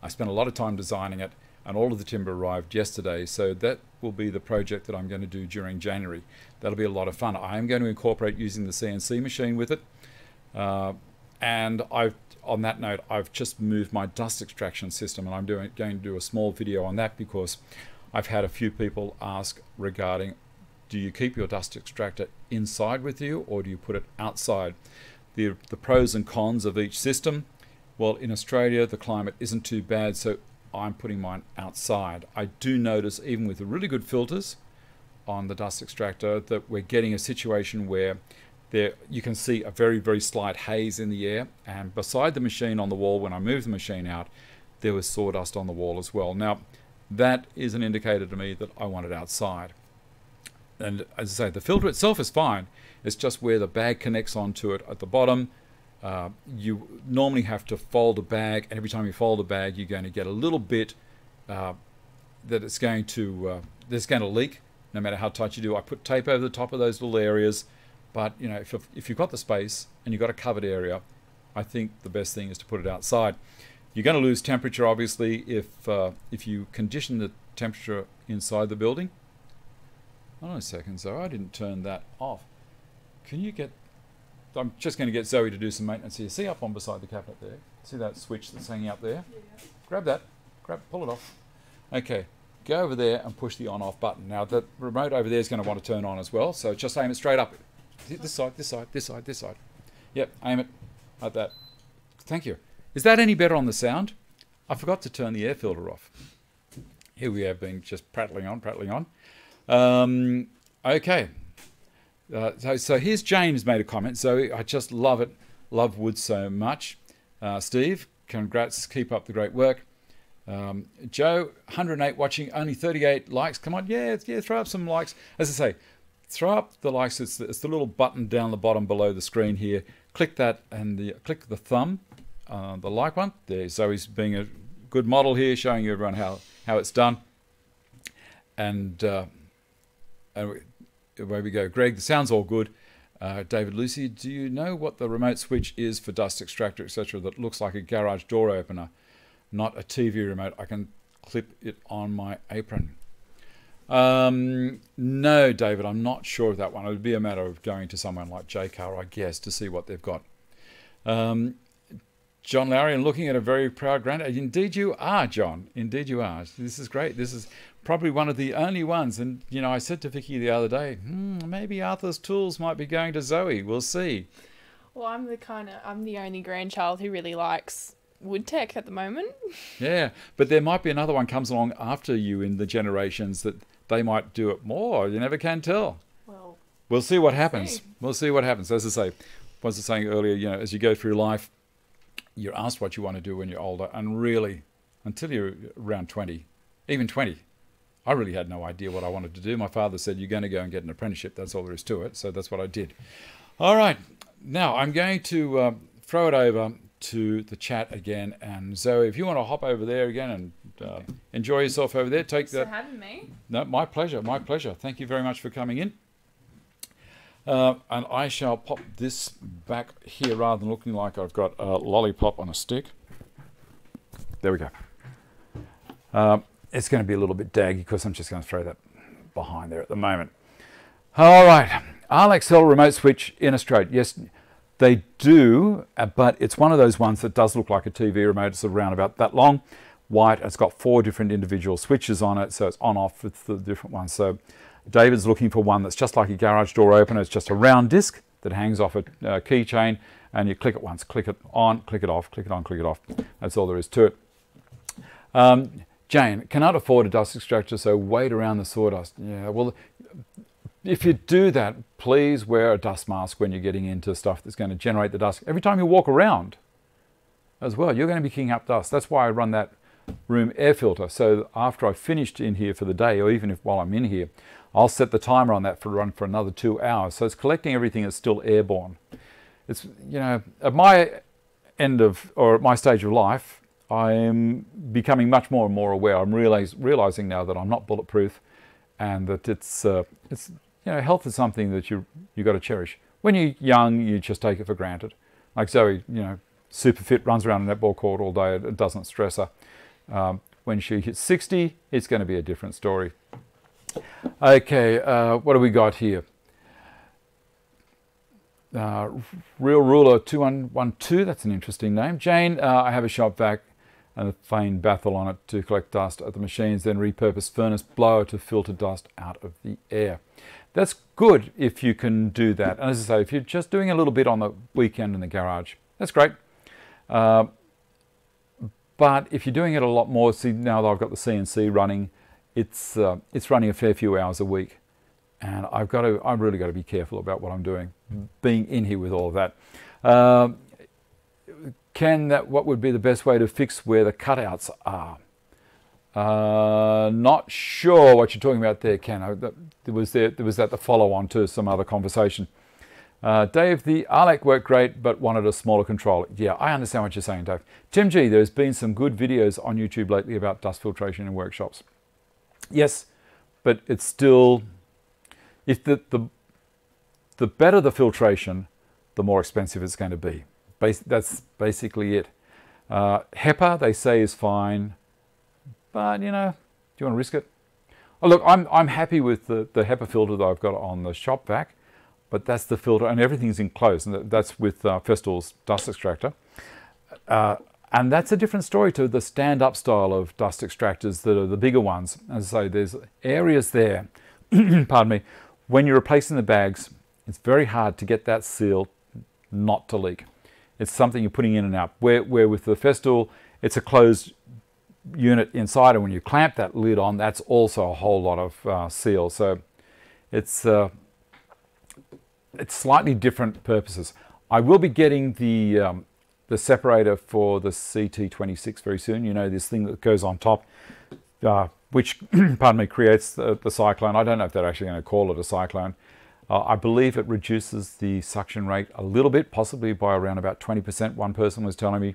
I spent a lot of time designing it, and all of the timber arrived yesterday, so that will be the project that I'm going to do during January. That'll be a lot of fun. I am going to incorporate using the C N C machine with it. Uh, and I've, on that note, I've just moved my dust extraction system, and I'm doing, going to do a small video on that because I've had a few people ask regarding, do you keep your dust extractor inside with you or do you put it outside? The, the pros and cons of each system. Well, in Australia, the climate isn't too bad, so I'm putting mine outside. I do notice, even with the really good filters on the dust extractor, that we're getting a situation where there you can see a very, very slight haze in the air. And beside the machine on the wall, when I moved the machine out, there was sawdust on the wall as well. Now, that is an indicator to me that I want it outside. And as I say, the filter itself is fine. It's just where the bag connects onto it at the bottom. Uh, you normally have to fold a bag, and every time you fold a bag, you're going to get a little bit uh, that it's going to uh, that's going to leak, no matter how tight you do. I put tape over the top of those little areas, but you know, if you've, if you've got the space and you've got a covered area, I think the best thing is to put it outside. You're going to lose temperature, obviously, if uh, if you condition the temperature inside the building. Hold on a second, so I didn't turn that off. Can you get? I'm just going to get Zoe to do some maintenance here. See up on beside the cabinet there? See that switch that's hanging up there? Yeah. Grab that. Grab, pull it off. Okay, go over there and push the on-off button. Now, the remote over there is going to want to turn on as well, so just aim it straight up. This side, this side, this side, this side. Yep, aim it like that. Thank you. Is that any better on the sound? I forgot to turn the air filter off. Here we have been just prattling on, prattling on. Um, okay. Uh, so, so here's James made a comment. Zoe, I just love it, love wood so much. Uh, Steve, congrats, keep up the great work. Um, Joe, one hundred and eight watching, only thirty-eight likes. Come on, yeah, yeah, throw up some likes. As I say, throw up the likes. It's the, it's the little button down the bottom below the screen here. Click that and the click the thumb, uh, the like one. There, Zoe's being a good model here, showing you everyone how how it's done. And uh, and. We, Away we go. Greg, the sound's all good. Uh, David, Lucy, do you know what the remote switch is for dust extractor, et cetera, that looks like a garage door opener, not a T V remote? I can clip it on my apron. Um, no, David, I'm not sure of that one. It would be a matter of going to someone like J CAR, I guess, to see what they've got. Um, John Lowry, and looking at a very proud granddad. Indeed you are, John. Indeed you are. This is great. This is probably one of the only ones. And, you know, I said to Vicky the other day, hmm, maybe Arthur's Tools might be going to Zoe. We'll see. Well, I'm the kind of, I'm the only grandchild who really likes wood tech at the moment. Yeah, but there might be another one comes along after you in the generations that they might do it more. You never can tell. Well, we'll see what happens. See. We'll see what happens. As I say, was I saying earlier, you know, as you go through life, you're asked what you want to do when you're older, and really, until you're around twenty, even twenty, I really had no idea what I wanted to do. My father said, you're going to go and get an apprenticeship. That's all there is to it. So that's what I did. All right. Now, I'm going to uh, throw it over to the chat again. And Zoe, if you want to hop over there again and uh, enjoy yourself over there, take that. Thanks for having me. No, my pleasure. My pleasure. Thank you very much for coming in. Uh, and I shall pop this back here rather than looking like I've got a lollipop on a stick. There we go. Uh, it's going to be a little bit daggy because I'm just going to throw that behind there at the moment. All right. Arlec sell remote switch in Australia. Yes, they do, but it's one of those ones that does look like a T V remote. It's around about that long, white. It's got four different individual switches on it, so it's on off with the different ones. So David's looking for one that's just like a garage door opener. It's just a round disc that hangs off a uh, keychain, and you click it once, click it on, click it off, click it on, click it off. That's all there is to it. Um, Jane, cannot afford a dust extractor, so wait around the sawdust. Yeah, well, if you do that, please wear a dust mask when you're getting into stuff that's going to generate the dust. Every time you walk around as well, you're going to be kicking up dust. That's why I run that room air filter. So after I've finished in here for the day, or even if while I'm in here, I'll set the timer on that for run for another two hours. So it's collecting everything that's still airborne. It's, you know, at my end of, or at my stage of life, I am becoming much more and more aware. I'm realize, realizing now that I'm not bulletproof, and that it's, uh, it's, you know, health is something that you, you got to cherish. When you're young, you just take it for granted. Like Zoe, you know, super fit, runs around a netball court all day. It doesn't stress her. Um, when she hits sixty, it's going to be a different story. Okay, uh, what do we got here? Uh, Real Ruler two one one two, that's an interesting name. Jane, uh, I have a shop vac and a fine baffle on it to collect dust at the machines, then repurpose furnace blower to filter dust out of the air. That's good if you can do that. And as I say, if you're just doing a little bit on the weekend in the garage, that's great. Uh, but if you're doing it a lot more, see, now that I've got the C N C running, It's, uh, it's running a fair few hours a week, and I've got to, I've really got to be careful about what I'm doing, being in here with all of that. Uh, can that, what would be the best way to fix where the cutouts are? Uh, not sure what you're talking about there, Ken. I, that, there, was there, there was that the follow-on to some other conversation. Uh, Dave, the Arlec worked great, but wanted a smaller controller. Yeah, I understand what you're saying, Dave. Tim G, there's been some good videos on YouTube lately about dust filtration in workshops. Yes, but it's still, if the, the the better the filtration, the more expensive it's going to be. Bas that's basically it. Uh, HEPA, they say, is fine, but, you know, do you want to risk it? Oh, look, I'm, I'm happy with the, the HEPA filter that I've got on the shop vac, but that's the filter, and everything's enclosed, and that's with uh, Festool's dust extractor. Uh, And that's a different story to the stand-up style of dust extractors that are the bigger ones. And so there's areas there, pardon me, when you're replacing the bags, it's very hard to get that seal not to leak. It's something you're putting in and out. Where, where with the Festool, it's a closed unit inside, and when you clamp that lid on, that's also a whole lot of uh, seal. So it's, uh, it's slightly different purposes. I will be getting the... Um, the separator for the C T twenty-six very soon. You know, this thing that goes on top, uh, which, pardon me, creates the, the cyclone. I don't know if they're actually going to call it a cyclone. Uh, I believe it reduces the suction rate a little bit, possibly by around about twenty percent, one person was telling me.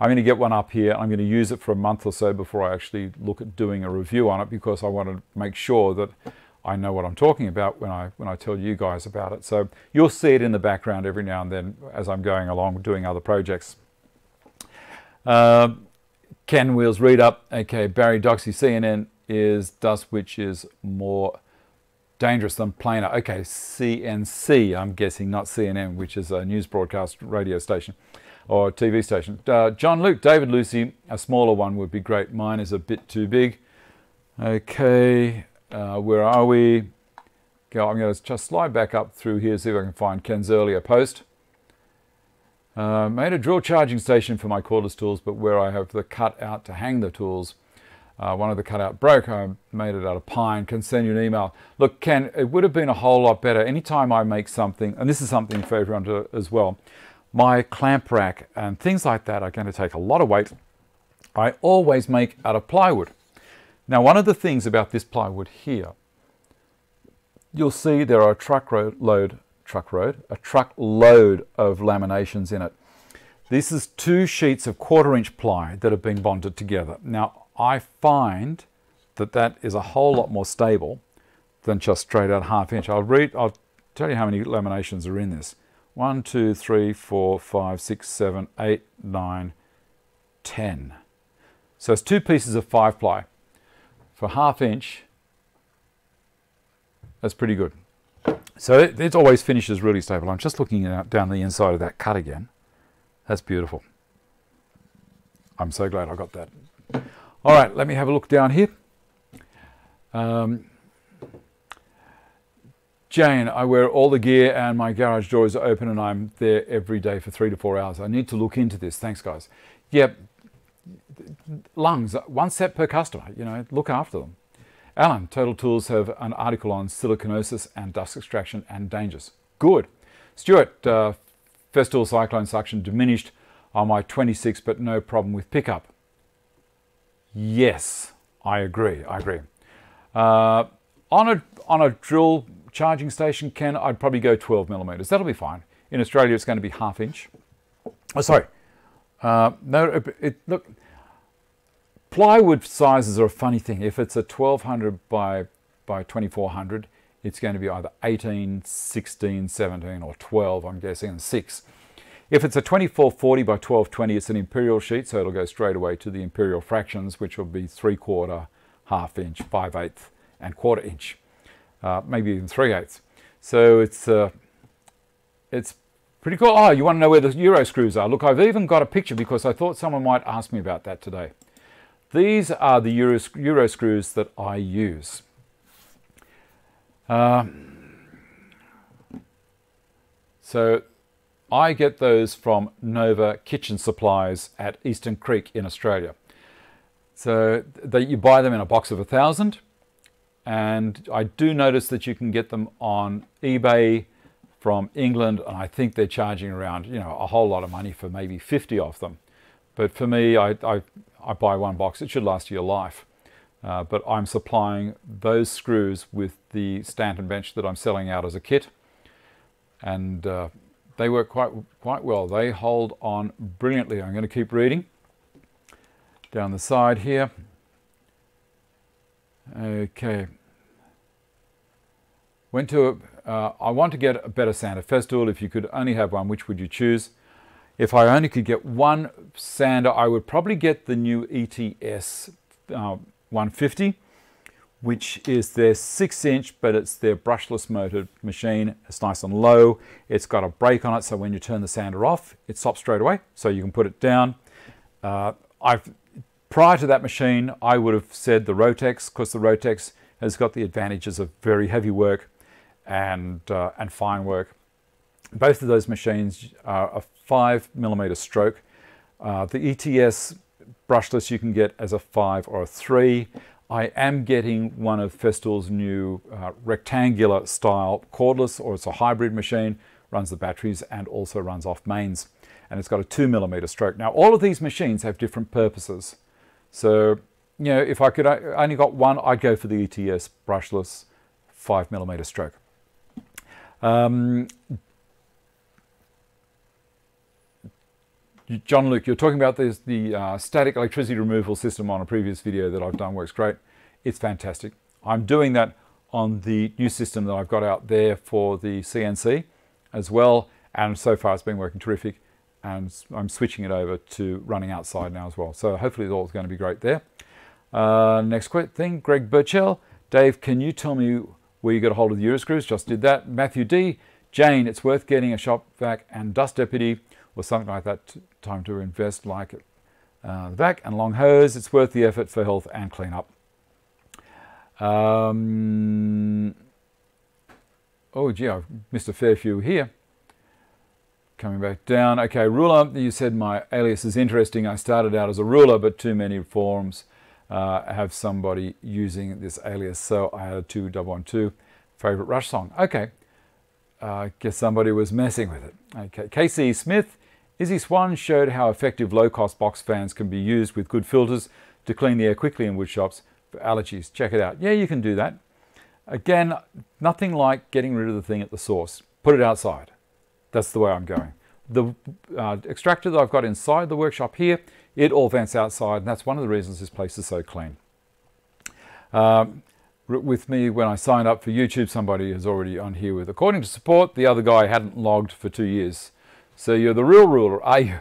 I'm going to get one up here. I'm going to use it for a month or so before I actually look at doing a review on it, because I want to make sure that I know what I'm talking about when I, when I tell you guys about it. So you'll see it in the background every now and then as I'm going along doing other projects. Uh, Ken Wheels read up, okay, Barry Doxy, C N N is dust which is more dangerous than planar. Okay, C N C, I'm guessing, not C N N, which is a news broadcast radio station or T V station. Uh, John Luke, David Lucy, a smaller one would be great. Mine is a bit too big. Okay, uh, where are we? Go, I'm going to just slide back up through here, see if I can find Ken's earlier post. Uh, made a drill charging station for my cordless tools, but where I have the cutout to hang the tools, uh, one of the cutout broke. I made it out of pine. Can send you an email. Look, Ken, it would have been a whole lot better. Anytime I make something, and this is something for everyone to, as well, my clamp rack and things like that are going to take a lot of weight. I always make out of plywood. Now, one of the things about this plywood here, you'll see there are a truck load, truck load, a truck load of laminations in it. This is two sheets of quarter inch ply that have been bonded together. Now, I find that that is a whole lot more stable than just straight out half inch. I'll read, I'll tell you how many laminations are in this. One, two, three, four, five, six, seven, eight, nine, ten. So it's two pieces of five ply. For half inch, that's pretty good. So it, it always finishes really stable. I'm just looking at, down the inside of that cut again. That's beautiful. I'm so glad I got that. All right, let me have a look down here. Um, Jane, I wear all the gear and my garage doors are open and I'm there every day for three to four hours. I need to look into this. Thanks, guys. Yep, lungs, one set per customer, you know, look after them. Alan, Total Tools have an article on silicanosis and dust extraction and dangers. Good. Stuart, uh, Festool cyclone suction diminished on my twenty-six, but no problem with pickup. Yes, I agree, I agree. Uh, on a, on a drill charging station, Ken, I'd probably go twelve millimeters. That'll be fine. In Australia, it's going to be half inch. Oh, sorry. Uh, no, it, it, look, plywood sizes are a funny thing. If it's a twelve hundred by twenty-four hundred, it's going to be either eighteen, sixteen, seventeen, or twelve, I'm guessing, and six. If it's a twenty-four forty by twelve twenty, it's an imperial sheet, so it'll go straight away to the imperial fractions, which will be three quarter, half inch, five eighths, and quarter inch. Uh, maybe even three eighths. So it's uh, it's pretty cool. Oh, you want to know where the Euro screws are? Look, I've even got a picture because I thought someone might ask me about that today. These are the Euro, Euro screws that I use. Uh, so I get those from Nova Kitchen Supplies at Eastern Creek in Australia. So they, you buy them in a box of a thousand. And I do notice that you can get them on eBay from England, and I think they're charging around, you know, a whole lot of money for maybe fifty of them. But for me, I, I, I buy one box. It should last your life. Uh, but I'm supplying those screws with the Stanton bench that I'm selling out as a kit. And uh, they work quite, quite well. They hold on brilliantly. I'm going to keep reading down the side here. Okay, went to a, uh, I want to get a better sander. Festool, if you could only have one, which would you choose? If I only could get one sander, I would probably get the new E T S uh, one fifty, which is their six inch, but it's their brushless motored machine. It's nice and low. It's got a brake on it, so when you turn the sander off, it stops straight away, so you can put it down. Uh, I've Prior to that machine, I would have said the Rotex, because the Rotex has got the advantages of very heavy work and, uh, and fine work. Both of those machines are a five millimeter stroke. Uh, the E T S brushless you can get as a five or a three. I am getting one of Festool's new uh, rectangular style cordless, or it's a hybrid machine, runs the batteries and also runs off mains. And it's got a two millimeter stroke. Now, all of these machines have different purposes. So, you know, if I could only got one, I'd go for the E T S brushless five millimeter stroke. Um, John Luke, you're talking about this, the uh, static electricity removal system on a previous video that I've done. Works great. It's fantastic. I'm doing that on the new system that I've got out there for the C N C as well. And so far it's been working terrific. And I'm switching it over to running outside now as well. So hopefully it's all going to be great there. Uh, next quick thing, Greg Burchell. Dave, can you tell me where you got a hold of the Euroscrews? Just did that. Matthew D. Jane, it's worth getting a shop vac and dust deputy or something like that. Time to invest like it. Uh, the back and long hose, it's worth the effort for health and cleanup. Um, oh gee, I've missed a fair few here. Coming back down, okay, ruler, you said my alias is interesting. I started out as a ruler, but too many forums uh, have somebody using this alias, so I had a two double one two favorite Rush song. Okay, I uh, guess somebody was messing with it. Okay, Casey Smith, Izzy Swan showed how effective low-cost box fans can be used with good filters to clean the air quickly in wood shops for allergies. Check it out. Yeah, you can do that. Again, nothing like getting rid of the thing at the source. Put it outside. That's the way I'm going. The uh, extractor that I've got inside the workshop here, it all vents outside, and that's one of the reasons this place is so clean. Um, with me, when I signed up for YouTube, somebody is already on here with, according to support, the other guy hadn't logged for two years. So you're the real ruler, are you?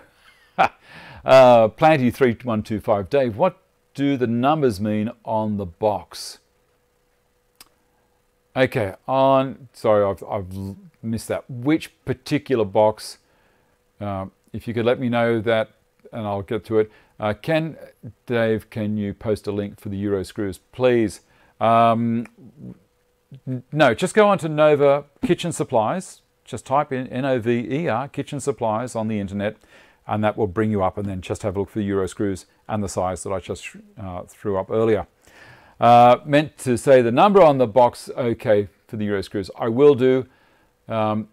uh, Planty three one two five, Dave, what do the numbers mean on the box? Okay, on, sorry, I've, I've missed that. Which particular box? Um, if you could let me know that, and I'll get to it. Uh, can, Dave, can you post a link for the Euro screws, please? Um, no, just go on to Nova Kitchen Supplies. Just type in N O V E R, Kitchen Supplies, on the internet, and that will bring you up, and then just have a look for the Euro screws and the size that I just uh, threw up earlier. Uh, meant to say the number on the box, okay, for the Euro screws. I will do. Um,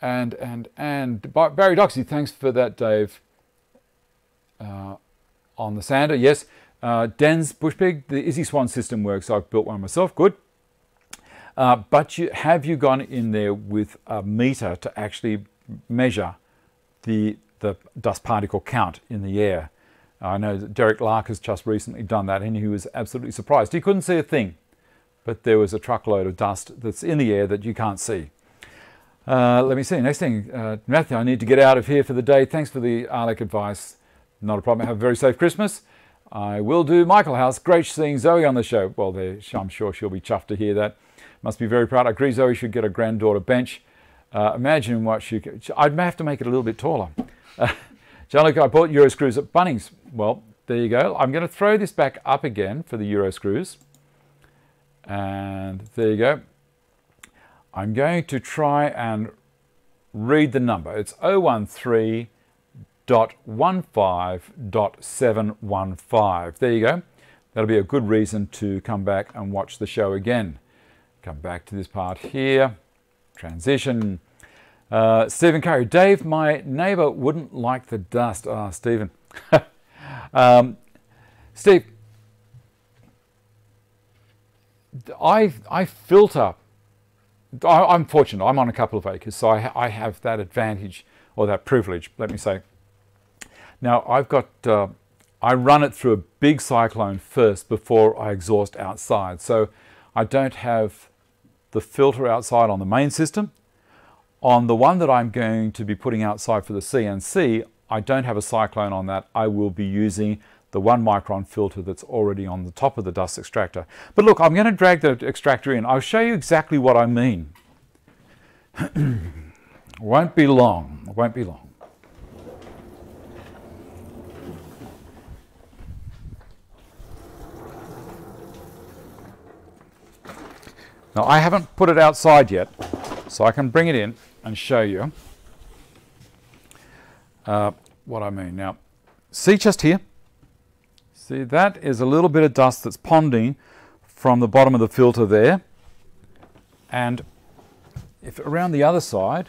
and, and, and, Barry Doxy, thanks for that, Dave. Uh, on the sander, yes. Uh, Dan's Bushpig, the Izzy Swan system works. I've built one myself, good. Uh, but you, have you gone in there with a meter to actually measure the, the dust particle count in the air? I know that Derek Lark has just recently done that, and he was absolutely surprised. He couldn't see a thing, but there was a truckload of dust that's in the air that you can't see. Uh, let me see, next thing, uh, Matthew, I need to get out of here for the day. Thanks for the Arlec advice. Not a problem, have a very safe Christmas. I will do. Michael House, great seeing Zoe on the show. Well, there, I'm sure she'll be chuffed to hear that. Must be very proud. I agree Zoe should get a granddaughter bench. Uh, imagine what she could. I'd have to make it a little bit taller. Uh, Jalika, I bought Euro screws at Bunnings. Well, there you go. I'm going to throw this back up again for the Euro screws. And there you go. I'm going to try and read the number. It's zero one three dot one five dot seven one five. There you go. That'll be a good reason to come back and watch the show again. Come back to this part here, transition. Uh, Stephen Curry, Dave, my neighbor wouldn't like the dust. Ah, oh, Stephen. um, Steve, I, I filter, I, I'm fortunate, I'm on a couple of acres, so I, I have that advantage, or that privilege, let me say. Now I've got, uh, I run it through a big cyclone first before I exhaust outside. So I don't have the filter outside on the main system. On the one that I'm going to be putting outside for the C N C, I don't have a cyclone on that. I will be using the one micron filter that's already on the top of the dust extractor. But look, I'm going to drag the extractor in. I'll show you exactly what I mean. Won't be long, won't be long. Now, I haven't put it outside yet, so I can bring it in and show you uh, what I mean. Now, see just here? See, that is a little bit of dust that's ponding from the bottom of the filter there. And if around the other side,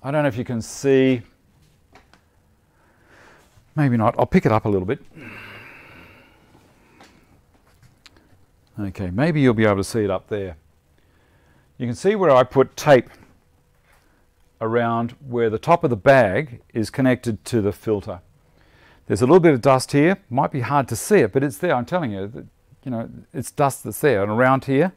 I don't know if you can see, maybe not, I'll pick it up a little bit. Okay, maybe you'll be able to see it up there. You can see where I put tape around where the top of the bag is connected to the filter. There's a little bit of dust here. Might be hard to see it, but it's there, I'm telling you. That, you know, it's dust that's there. And around here,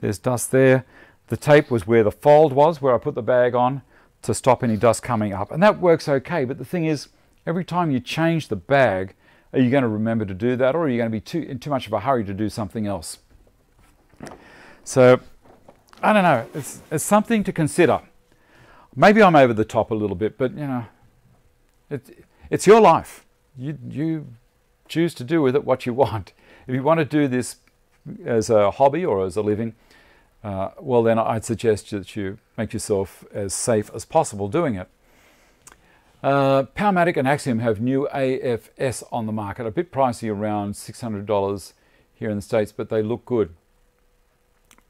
there's dust there. The tape was where the fold was, where I put the bag on to stop any dust coming up. And that works okay, but the thing is, every time you change the bag, Are you going to remember to do that, or are you going to be too, in too much of a hurry to do something else? So, I don't know, it's, it's something to consider. Maybe I'm over the top a little bit, but you know, it, it's your life. You, you choose to do with it what you want. If you want to do this as a hobby or as a living, uh, well then I'd suggest that you make yourself as safe as possible doing it. Uh, Powermatic and Axiom have new A F S on the market, a bit pricey, around six hundred dollars here in the States, but they look good.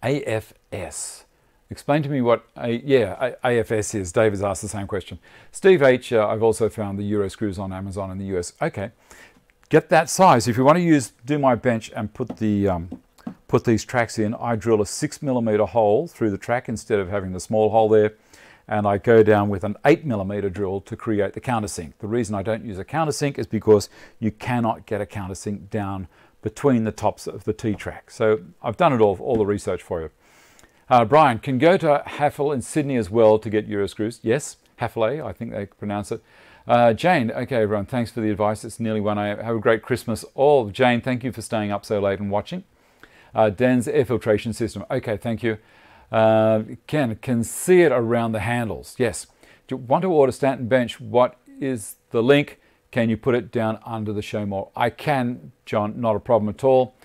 A F S. Explain to me what, a, yeah, a, AFS is. Dave has asked the same question. Steve H, uh, I've also found the Euro screws on Amazon in the U S. Okay, get that size. If you want to use, do my bench and put the, um, put these tracks in, I drill a six millimeter hole through the track instead of having the small hole there. And I go down with an eight millimeter drill to create the countersink. The reason I don't use a countersink is because you cannot get a countersink down between the tops of the T-track. So I've done it all, all the research for you. Uh, Brian, can go to Häfele in Sydney as well to get Euro screws? Yes, Häfele, I think they pronounce it. Uh, Jane, okay everyone, thanks for the advice. It's nearly one A M. Have a great Christmas all. Jane, thank you for staying up so late and watching. Uh, Dan's air filtration system. Okay, thank you. Uh, Ken, can see it around the handles. Yes. Do you want to order Stanton Bench? What is the link? Can you put it down under the show more? I can, John, not a problem at all.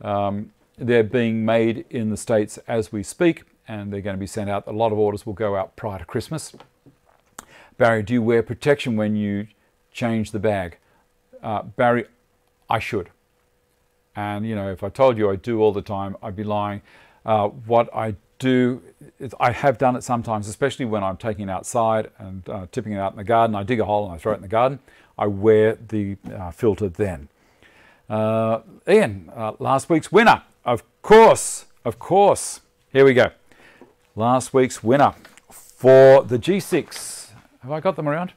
Um, They're being made in the States as we speak, and they're going to be sent out. A lot of orders will go out prior to Christmas. Barry, do you wear protection when you change the bag? Uh, Barry, I should. And, you know, if I told you I do all the time, I'd be lying. Uh, what I do, is I have done it sometimes, especially when I'm taking it outside and uh, tipping it out in the garden. I dig a hole and I throw it in the garden. I wear the uh, filter then. Uh, Ian, uh, last week's winner. Of course, of course. Here we go. Last week's winner for the G six. Have I got them around?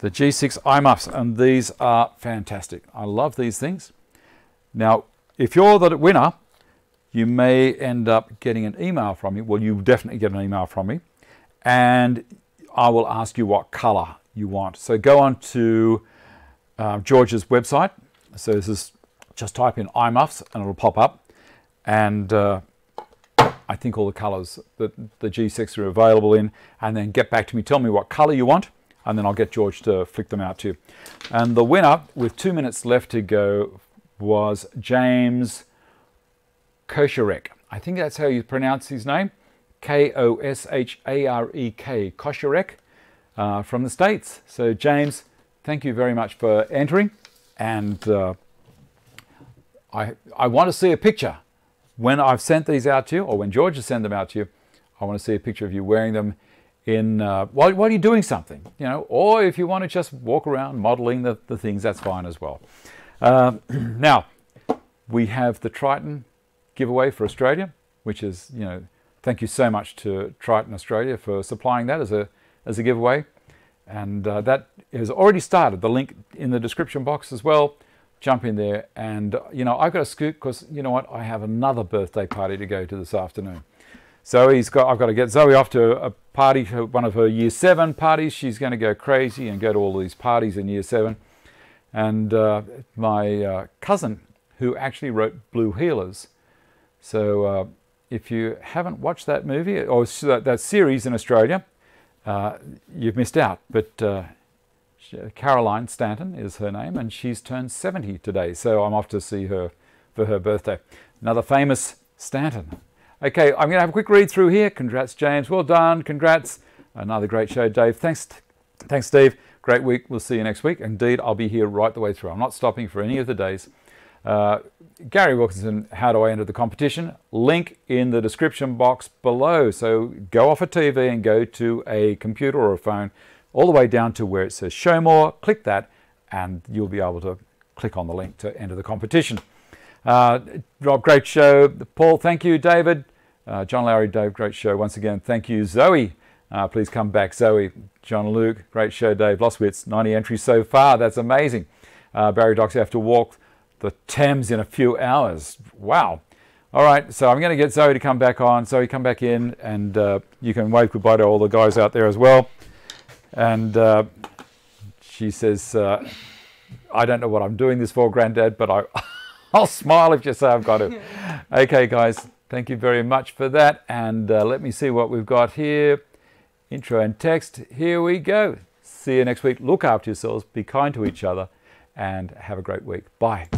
The G six iMuffs, and these are fantastic. I love these things. Now, if you're the winner, you may end up getting an email from me. Well, you definitely get an email from me, and I will ask you what color you want. So go on to Uh, George's website. So this is just type in iMuffs and it'll pop up, and uh, I think all the colors that the G six are available in, and then get back to me, tell me what color you want, and then I'll get George to flick them out to you. And the winner with two minutes left to go was James Kosherek. I think that's how you pronounce his name, K O S H A R E K, Kosherek, uh, from the States. So James, thank you very much for entering, and uh, I, I want to see a picture. When I've sent these out to you, or when George has sent them out to you, I want to see a picture of you wearing them in, uh, while, while you're doing something, you know, or if you want to just walk around modeling the, the things, that's fine as well. Uh, now, we have the Triton giveaway for Australia, which is, you know, thank you so much to Triton Australia for supplying that as a, as a giveaway. And uh, that has already started. The link in the description box as well. Jump in there, and you know, I've got a scoop because you know what, I have another birthday party to go to this afternoon. Zoe's got, I've got to get Zoe off to a party, one of her year seven parties. She's going to go crazy and go to all these parties in year seven. And uh, my uh, cousin, who actually wrote Blue Heelers. So uh, if you haven't watched that movie or that, that series in Australia, Uh, you've missed out, but uh, Caroline Stanton is her name, and she's turned seventy today, so I'm off to see her for her birthday. Another famous Stanton. Okay, I'm going to have a quick read through here. Congrats, James. Well done. Congrats. Another great show, Dave. Thanks, thanks, Steve. Great week. We'll see you next week. Indeed, I'll be here right the way through. I'm not stopping for any of the days. Uh, Gary Wilkinson, how do I enter the competition? Link in the description box below. So go off a T V and go to a computer or a phone, all the way down to where it says show more, click that, and you'll be able to click on the link to enter the competition. Uh, Rob, great show. Paul, thank you. David, uh, John Lowry, Dave, great show. Once again, thank you. Zoe, uh, please come back. Zoe, John Luke, great show. Dave Loswitz, ninety entries so far. That's amazing. Uh, Barry Docks, have to walk the Thames in a few hours. Wow. All right, so I'm going to get Zoe to come back on. Zoe, come back in, and uh, you can wave goodbye to all the guys out there as well. And uh, She says, uh, I don't know what I'm doing this for, Granddad, but I, I'll smile if you say I've got it. Okay, guys, thank you very much for that. And uh, let me see what we've got here. Intro and text. Here we go. See you next week. Look after yourselves. Be kind to each other and have a great week. Bye.